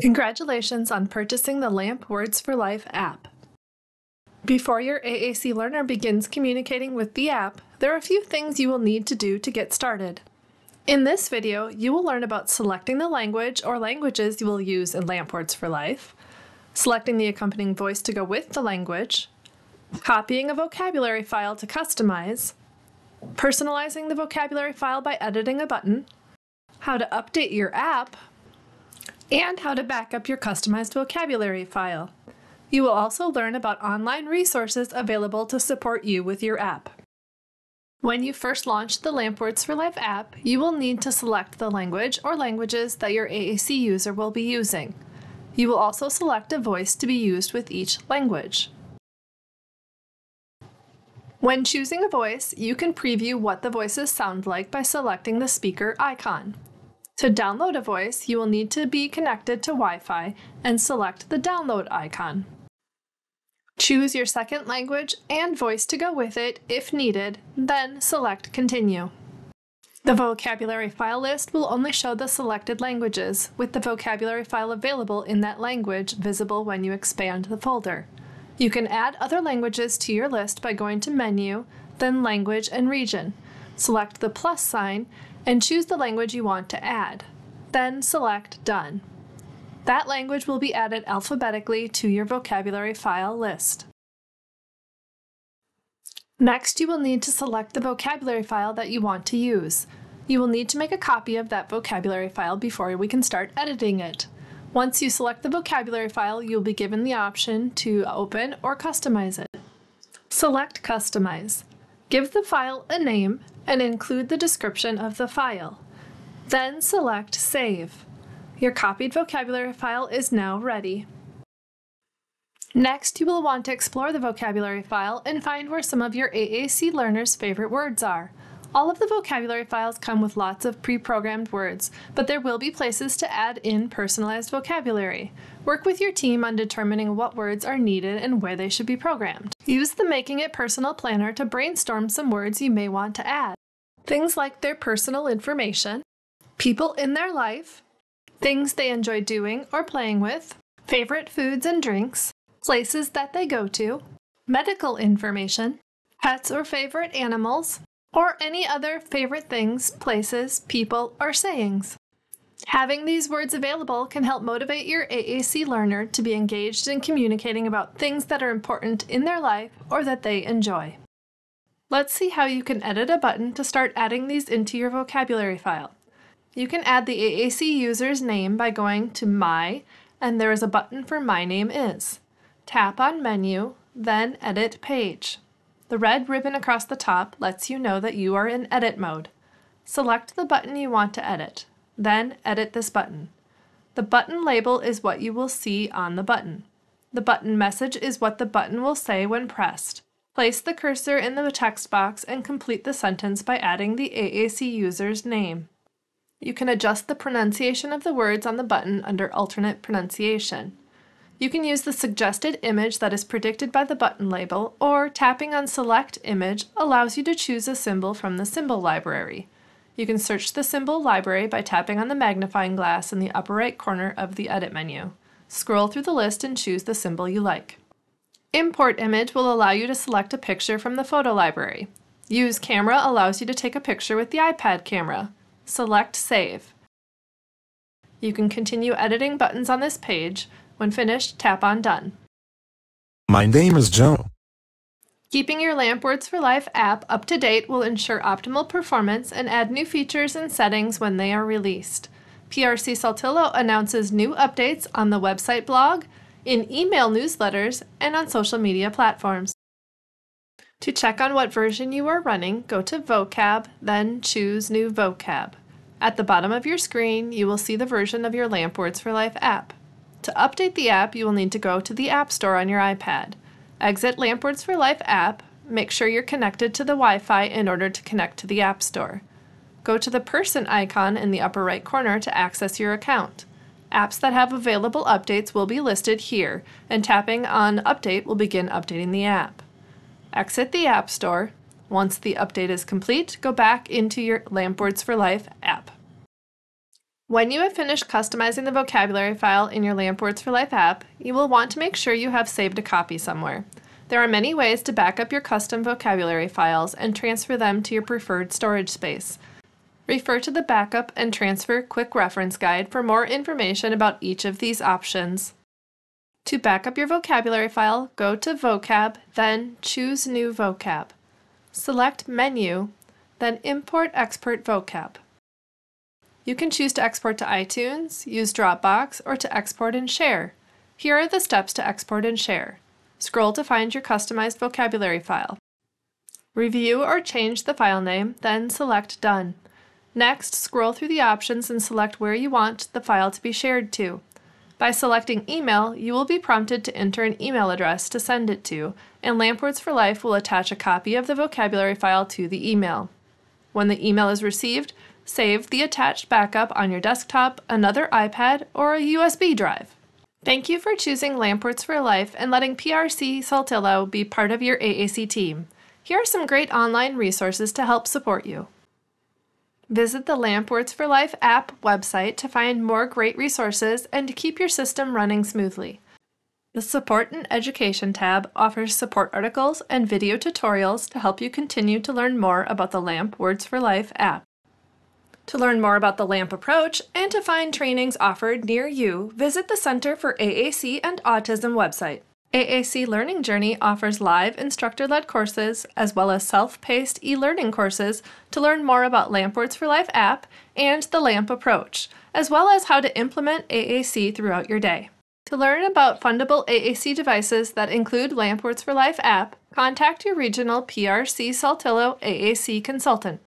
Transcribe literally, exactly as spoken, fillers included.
Congratulations on purchasing the LAMP Words for Life app. Before your A A C learner begins communicating with the app, there are a few things you will need to do to get started. In this video, you will learn about selecting the language or languages you will use in LAMP Words for Life, selecting the accompanying voice to go with the language, copying a vocabulary file to customize, personalizing the vocabulary file by editing a button, how to update your app, and how to back up your customized vocabulary file. You will also learn about online resources available to support you with your app. When you first launch the LAMP Words for Life app, you will need to select the language or languages that your A A C user will be using. You will also select a voice to be used with each language. When choosing a voice, you can preview what the voices sound like by selecting the speaker icon. To download a voice, you will need to be connected to Wi-Fi and select the download icon. Choose your second language and voice to go with it if needed, then select Continue. The vocabulary file list will only show the selected languages, with the vocabulary file available in that language visible when you expand the folder. You can add other languages to your list by going to Menu, then Language and Region. Select the plus sign, and choose the language you want to add. Then select Done. That language will be added alphabetically to your vocabulary file list. Next, you will need to select the vocabulary file that you want to use. You will need to make a copy of that vocabulary file before we can start editing it. Once you select the vocabulary file, you'll be given the option to open or customize it. Select Customize. Give the file a name and include the description of the file. Then select Save. Your copied vocabulary file is now ready. Next, you will want to explore the vocabulary file and find where some of your A A C learners' favorite words are. All of the vocabulary files come with lots of pre-programmed words, but there will be places to add in personalized vocabulary. Work with your team on determining what words are needed and where they should be programmed. Use the Making It Personal planner to brainstorm some words you may want to add. Things like their personal information, people in their life, things they enjoy doing or playing with, favorite foods and drinks, places that they go to, medical information, pets or favorite animals, or any other favorite things, places, people, or sayings. Having these words available can help motivate your A A C learner to be engaged in communicating about things that are important in their life or that they enjoy. Let's see how you can edit a button to start adding these into your vocabulary file. You can add the A A C user's name by going to My, and there is a button for My Name Is. Tap on Menu, then Edit Page. The red ribbon across the top lets you know that you are in edit mode. Select the button you want to edit, then edit this button. The button label is what you will see on the button. The button message is what the button will say when pressed. Place the cursor in the text box and complete the sentence by adding the A A C user's name. You can adjust the pronunciation of the words on the button under alternate pronunciation. You can use the suggested image that is predicted by the button label, or tapping on Select Image allows you to choose a symbol from the symbol library. You can search the symbol library by tapping on the magnifying glass in the upper right corner of the edit menu. Scroll through the list and choose the symbol you like. Import Image will allow you to select a picture from the photo library. Use Camera allows you to take a picture with the iPad camera. Select Save. You can continue editing buttons on this page. When finished, tap on Done. My name is Joe. Keeping your LAMP Words for Life app up to date will ensure optimal performance and add new features and settings when they are released. P R C Saltillo announces new updates on the website blog, in email newsletters, and on social media platforms. To check on what version you are running, go to Vocab, then choose New Vocab. At the bottom of your screen, you will see the version of your LAMP Words for Life app. To update the app, you will need to go to the App Store on your iPad. Exit LAMP Words for Life app. Make sure you're connected to the Wi-Fi in order to connect to the App Store. Go to the person icon in the upper right corner to access your account. Apps that have available updates will be listed here, and tapping on Update will begin updating the app. Exit the App Store. Once the update is complete, go back into your LAMP Words for Life app. When you have finished customizing the vocabulary file in your LAMP Words for Life app, you will want to make sure you have saved a copy somewhere. There are many ways to back up your custom vocabulary files and transfer them to your preferred storage space. Refer to the Backup and Transfer Quick Reference Guide for more information about each of these options. To back up your vocabulary file, go to Vocab, then choose New Vocab. Select Menu, then Import Export Vocab. You can choose to export to iTunes, use Dropbox, or to export and share. Here are the steps to export and share. Scroll to find your customized vocabulary file. Review or change the file name, then select Done. Next, scroll through the options and select where you want the file to be shared to. By selecting Email, you will be prompted to enter an email address to send it to, and LAMP Words for Life will attach a copy of the vocabulary file to the email. When the email is received, save the attached backup on your desktop, another iPad, or a U S B drive. Thank you for choosing LAMP Words for Life and letting P R C Saltillo be part of your A A C team. Here are some great online resources to help support you. Visit the LAMP Words for Life app website to find more great resources and to keep your system running smoothly. The Support and Education tab offers support articles and video tutorials to help you continue to learn more about the LAMP Words for Life app. To learn more about the LAMP approach and to find trainings offered near you, visit the Center for A A C and Autism website. A A C Learning Journey offers live instructor-led courses as well as self-paced e-learning courses to learn more about LAMP Words for Life app and the LAMP approach, as well as how to implement A A C throughout your day. To learn about fundable A A C devices that include LAMP Words for Life app, contact your regional P R C Saltillo A A C consultant.